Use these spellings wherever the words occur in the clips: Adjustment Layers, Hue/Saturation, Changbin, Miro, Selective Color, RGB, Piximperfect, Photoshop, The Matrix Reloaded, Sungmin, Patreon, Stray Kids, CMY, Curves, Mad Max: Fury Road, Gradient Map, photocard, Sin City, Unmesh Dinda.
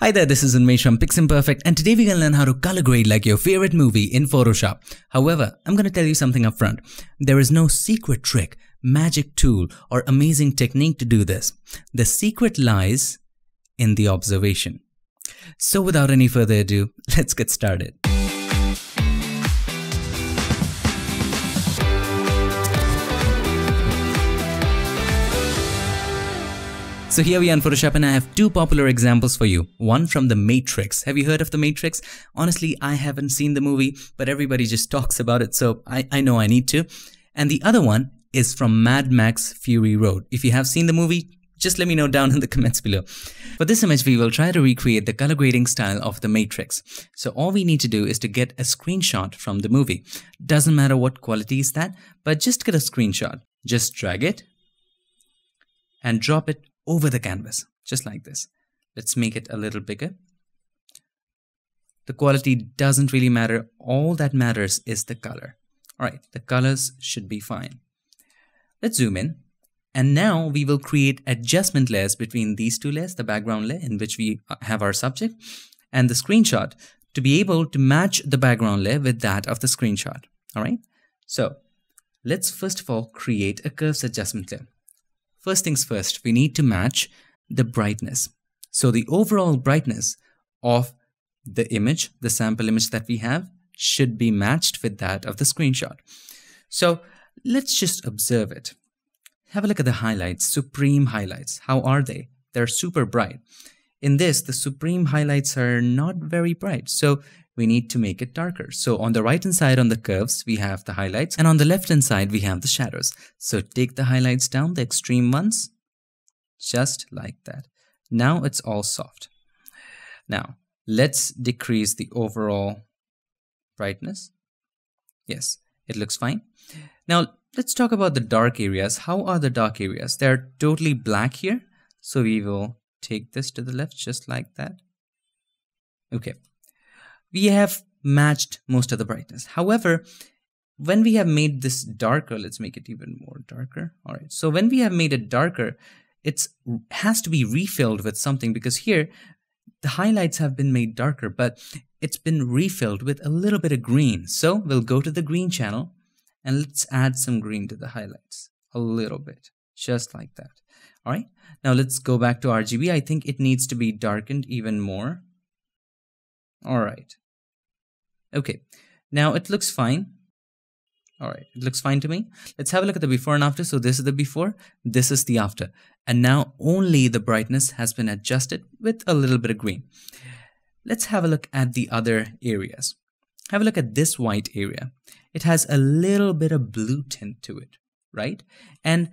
Hi there, this is Unmesh from Piximperfect, and today we're going to learn how to color grade like your favorite movie in Photoshop. However, I'm going to tell you something up front. There is no secret trick, magic tool, or amazing technique to do this. The secret lies in the observation. So without any further ado, let's get started. So here we are in Photoshop, and I have two popular examples for you. One from The Matrix. Have you heard of The Matrix? Honestly, I haven't seen the movie, but everybody just talks about it, so I know I need to. And the other one is from Mad Max: Fury Road. If you have seen the movie, just let me know down in the comments below. For this image, we will try to recreate the color grading style of The Matrix. So all we need to do is to get a screenshot from the movie. Doesn't matter what quality is that, but just get a screenshot. Just drag it and drop it over the canvas, just like this. Let's make it a little bigger. The quality doesn't really matter. All that matters is the color. All right, the colors should be fine. Let's zoom in. And now we will create adjustment layers between these two layers, the background layer in which we have our subject and the screenshot, to be able to match the background layer with that of the screenshot. All right, so let's first of all create a curves adjustment layer. First things first, we need to match the brightness. So the overall brightness of the image, the sample image that we have, should be matched with that of the screenshot. So let's just observe it. Have a look at the highlights, supreme highlights. How are they? They're super bright. In this, the supreme highlights are not very bright, so we need to make it darker. So on the right-hand side on the curves, we have the highlights, and on the left-hand side, we have the shadows. So take the highlights down, the extreme ones, just like that. Now it's all soft. Now, let's decrease the overall brightness. Yes, it looks fine. Now, let's talk about the dark areas. How are the dark areas? They're totally black here, so we will take this to the left, just like that. Okay. We have matched most of the brightness. However, when we have made this darker, let's make it even more darker. All right, so when we have made it darker, it has to be refilled with something, because here the highlights have been made darker, but it's been refilled with a little bit of green. So we'll go to the green channel and let's add some green to the highlights, a little bit, just like that. All right, now let's go back to RGB. I think it needs to be darkened even more. All right. Okay, now it looks fine. All right, it looks fine to me. Let's have a look at the before and after. So this is the before, this is the after. And now only the brightness has been adjusted with a little bit of green. Let's have a look at the other areas. Have a look at this white area. It has a little bit of blue tint to it, right? And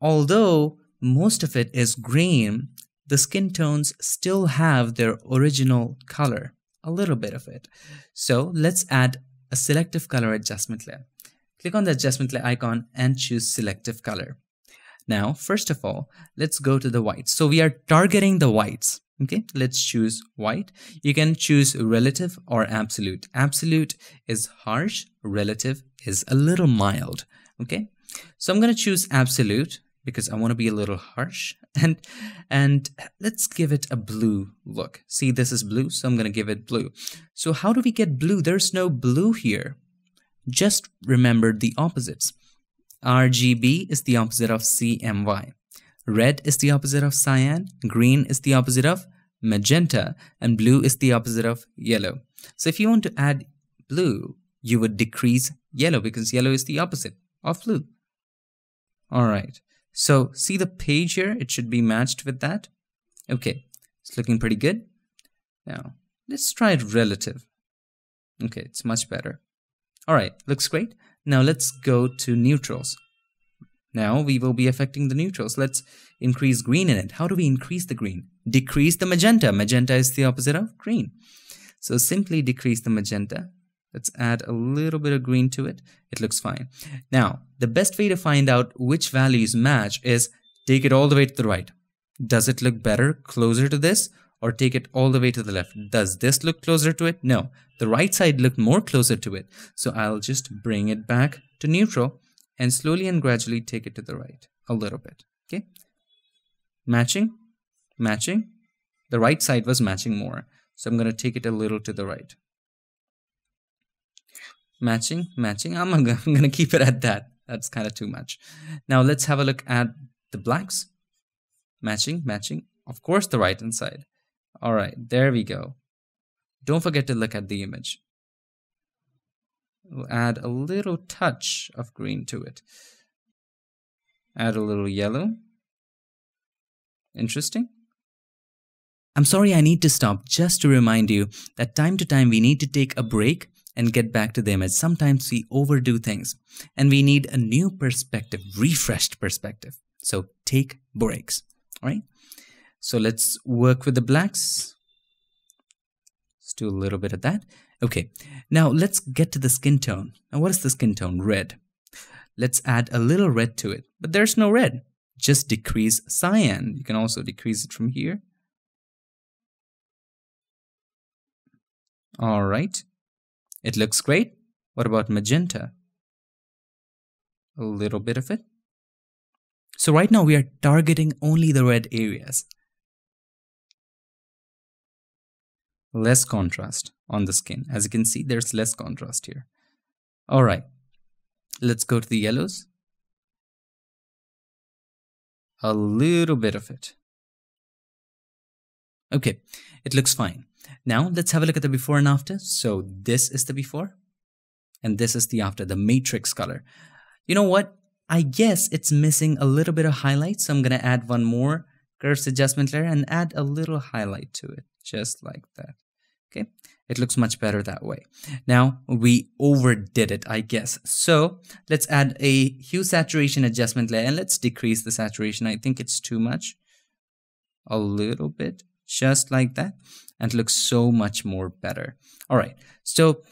although most of it is green, the skin tones still have their original color, a little bit of it. So let's add a selective color adjustment layer. Click on the adjustment layer icon and choose selective color. Now, first of all, let's go to the whites. So we are targeting the whites. Okay, let's choose white. You can choose relative or absolute. Absolute is harsh, relative is a little mild. Okay, so I'm gonna choose absolute because I wanna be a little harsh, and let's give it a blue look. See, this is blue, so I'm gonna give it blue. So how do we get blue? There's no blue here. Just remember the opposites. RGB is the opposite of CMY. Red is the opposite of cyan, green is the opposite of magenta, and blue is the opposite of yellow. So if you want to add blue, you would decrease yellow because yellow is the opposite of blue. All right. So see the page here, it should be matched with that. Okay, it's looking pretty good. Now, let's try it relative. Okay, it's much better. All right, looks great. Now let's go to neutrals. Now we will be affecting the neutrals. Let's increase green in it. How do we increase the green? Decrease the magenta. Magenta is the opposite of green. So simply decrease the magenta. Let's add a little bit of green to it. It looks fine. Now, the best way to find out which values match is take it all the way to the right. Does it look better closer to this, or take it all the way to the left? Does this look closer to it? No, the right side looked more closer to it. So I'll just bring it back to neutral and slowly and gradually take it to the right a little bit. Okay, matching, matching, The right side was matching more. So I'm going to take it a little to the right. Matching, matching. I'm going to keep it at that. That's kind of too much. Now let's have a look at the blacks. Matching, matching. Of course, the right hand side. All right, there we go. Don't forget to look at the image. We'll add a little touch of green to it. Add a little yellow. Interesting. I'm sorry, I need to stop just to remind you that time to time we need to take a break and get back to the image. Sometimes we overdo things and we need a new perspective, refreshed perspective. So take breaks, all right? So let's work with the blacks. Let's do a little bit of that. Okay, now let's get to the skin tone. Now what is the skin tone? Red. Let's add a little red to it, but there's no red. Just decrease cyan. You can also decrease it from here. All right, it looks great. What about magenta? A little bit of it. So right now we are targeting only the red areas. Less contrast on the skin. As you can see, there's less contrast here. All right, let's go to the yellows. A little bit of it. Okay, it looks fine. Now let's have a look at the before and after. So this is the before and this is the after, the matrix color. You know what? I guess it's missing a little bit of highlight. So I'm going to add one more Curves adjustment layer and add a little highlight to it. Just like that. Okay. It looks much better that way. Now we overdid it, I guess. So let's add a Hue/Saturation adjustment layer and let's decrease the saturation. I think it's too much. A little bit, just like that. And it looks so much more better. All right, so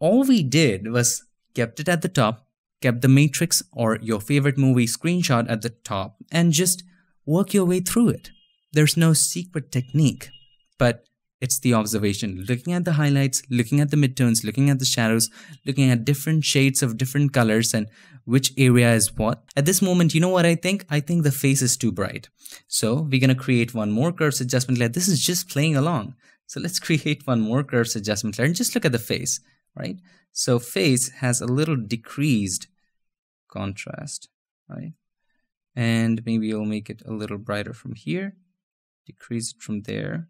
all we did was kept it at the top, kept the matrix or your favorite movie screenshot at the top and just work your way through it. There's no secret technique, but it's the observation, looking at the highlights, looking at the midtones, looking at the shadows, looking at different shades of different colors and which area is what. At this moment, you know what I think? I think the face is too bright. So we're going to create one more curves adjustment layer. This is just playing along. So let's create one more curves adjustment layer and just look at the face, right? So face has a little decreased contrast, right? And maybe we'll make it a little brighter from here. Decrease it from there.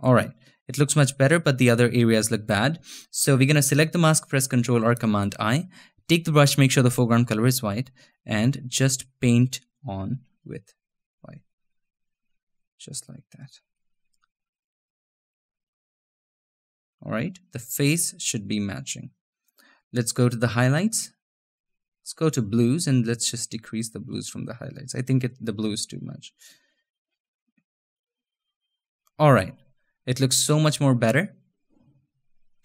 All right, it looks much better, but the other areas look bad. So we're gonna select the mask, press Ctrl or Command I, take the brush, make sure the foreground color is white, and just paint on with white, just like that. All right, the face should be matching. Let's go to the highlights. Let's go to blues and let's just decrease the blues from the highlights. I think the blue is too much. All right. It looks so much more better.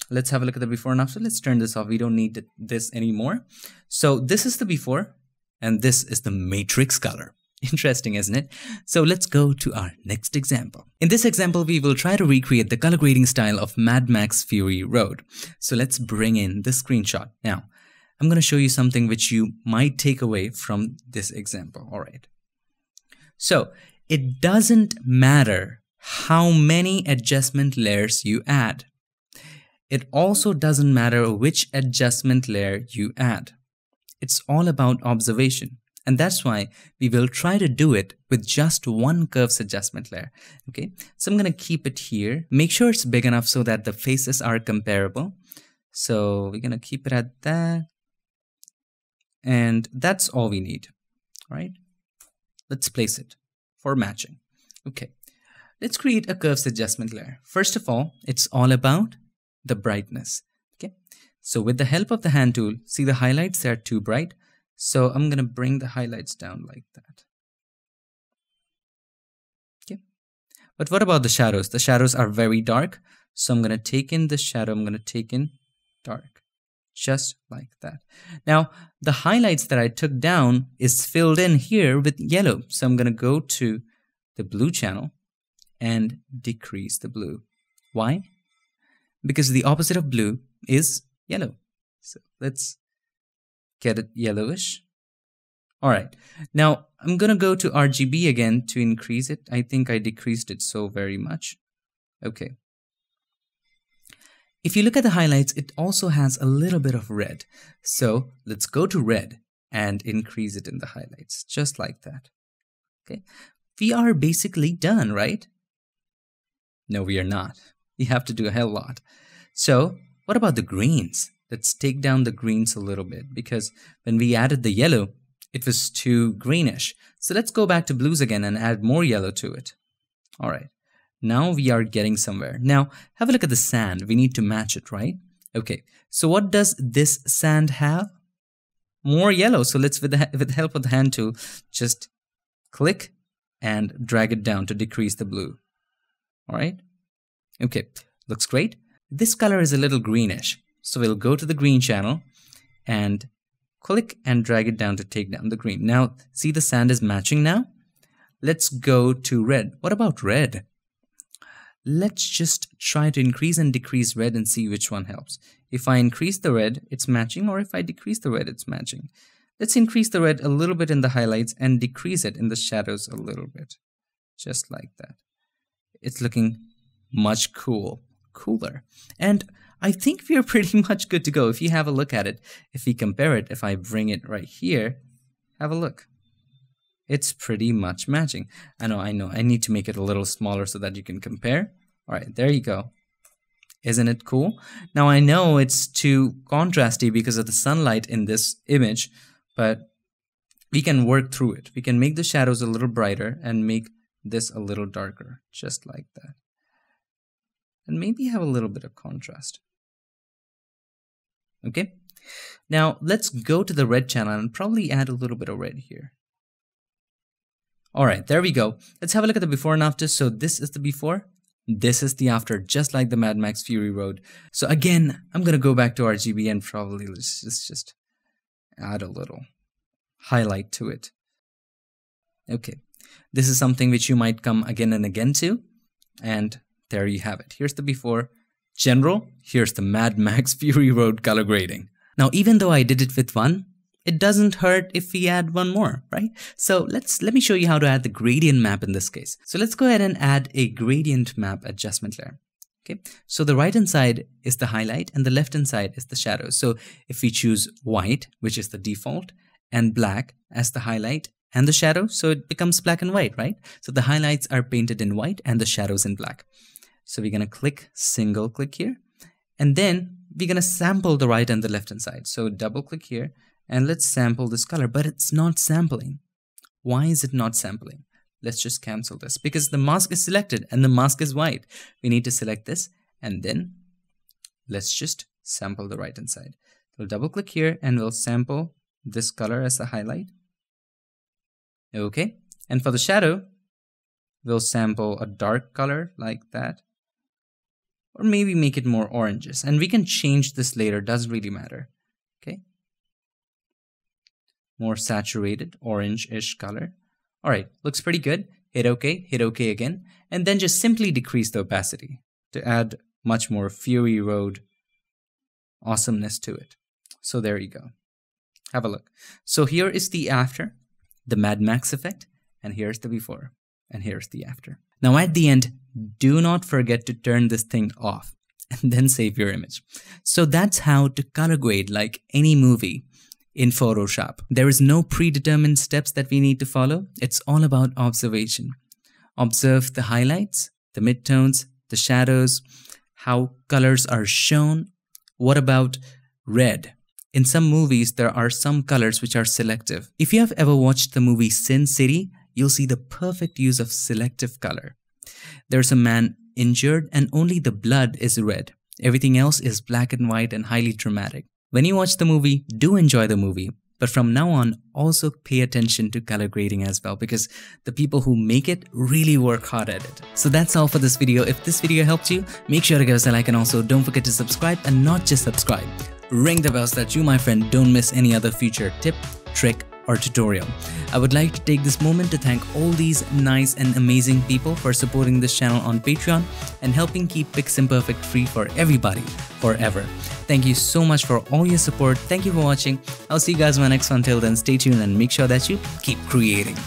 Let's have a look at the before and after. Let's turn this off. We don't need this anymore. So this is the before and this is the matrix color. Interesting, isn't it? So let's go to our next example. In this example, we will try to recreate the color grading style of Mad Max: Fury Road. So let's bring in the screenshot. Now, I'm going to show you something which you might take away from this example. All right. So it doesn't matter how many adjustment layers you add. It also doesn't matter which adjustment layer you add. It's all about observation. And that's why we will try to do it with just one curves adjustment layer. Okay, so I'm going to keep it here. Make sure it's big enough so that the faces are comparable. So we're going to keep it at that. And that's all we need. All right, let's place it for matching. Okay. Let's create a curves adjustment layer. First of all, it's all about the brightness. Okay. So with the help of the hand tool, see the highlights, they are too bright. So I'm going to bring the highlights down like that. Okay. But what about the shadows? The shadows are very dark. So I'm going to take in the shadow. I'm going to take in dark, just like that. Now the highlights that I took down is filled in here with yellow. So I'm going to go to the blue channel and decrease the blue. Why? Because the opposite of blue is yellow. So let's get it yellowish. Alright, now I'm gonna go to RGB again to increase it. I think I decreased it so very much. Okay. If you look at the highlights, it also has a little bit of red. So let's go to red and increase it in the highlights, just like that. Okay, we are basically done, right? No, we are not. You have to do a hell lot. So what about the greens? Let's take down the greens a little bit, because when we added the yellow, it was too greenish. So let's go back to blues again and add more yellow to it. All right, now we are getting somewhere. Now have a look at the sand. We need to match it, right? Okay, so what does this sand have? More yellow. So let's, with the help of the hand tool, just click and drag it down to decrease the blue. All right, okay, looks great. This color is a little greenish. So we'll go to the green channel and click and drag it down to take down the green. Now, see, the sand is matching now. Let's go to red. What about red? Let's just try to increase and decrease red and see which one helps. If I increase the red, it's matching, or if I decrease the red, it's matching. Let's increase the red a little bit in the highlights and decrease it in the shadows a little bit. Just like that. It's looking much cooler. And I think we are pretty much good to go. If you have a look at it, if we compare it, if I bring it right here, have a look. It's pretty much matching. I know, I need to make it a little smaller so that you can compare. All right, there you go. Isn't it cool? Now I know it's too contrasty because of the sunlight in this image, but we can work through it. We can make the shadows a little brighter and make this a little darker, just like that. And maybe have a little bit of contrast. Okay, now let's go to the red channel and probably add a little bit of red here. All right, there we go. Let's have a look at the before and after. So this is the before, this is the after, just like the Mad Max Fury Road. So again, I'm gonna go back to RGB and probably let's just add a little highlight to it. Okay, this is something which you might come again and again to, and there you have it. Here's the before, general, here's the Mad Max Fury Road color grading. Now, even though I did it with one, it doesn't hurt if we add one more, right? So let me show you how to add the gradient map in this case. So let's go ahead and add a gradient map adjustment layer. Okay, so the right-hand side is the highlight and the left-hand side is the shadow. So if we choose white, which is the default, and black as the highlight and the shadow, so it becomes black and white, right? So the highlights are painted in white and the shadows in black. So we're gonna click, single click here, and then we're gonna sample the right and the left hand side. So double click here and let's sample this color, but it's not sampling. Why is it not sampling? Let's just cancel this because the mask is selected and the mask is white. We need to select this and then let's just sample the right hand side. We'll double click here and we'll sample this color as a highlight. Okay, and for the shadow, we'll sample a dark color like that. Or maybe make it more oranges, and we can change this later, doesn't really matter. Okay, more saturated orange-ish color. All right, looks pretty good. Hit okay again, and then just simply decrease the opacity to add much more Fury Road awesomeness to it. So there you go, have a look. So here is the after, the Mad Max effect, and here's the before, and here's the after. Now at the end, do not forget to turn this thing off and then save your image. So that's how to color grade like any movie in Photoshop. There is no predetermined steps that we need to follow. It's all about observation. Observe the highlights, the midtones, the shadows, how colors are shown. What about red? In some movies, there are some colors which are selective. If you have ever watched the movie Sin City, you'll see the perfect use of selective color. There's a man injured and only the blood is red. Everything else is black and white and highly dramatic. When you watch the movie, do enjoy the movie, but from now on, also pay attention to color grading as well, because the people who make it really work hard at it. So that's all for this video. If this video helped you, make sure to give us a like, and also don't forget to subscribe, and not just subscribe. Ring the bell so that you, my friend, don't miss any other future tip, trick, or tutorial. I would like to take this moment to thank all these nice and amazing people for supporting this channel on Patreon and helping keep Piximperfect free for everybody forever. Thank you so much for all your support. Thank you for watching. I'll see you guys in my next one. Till then, stay tuned and make sure that you keep creating.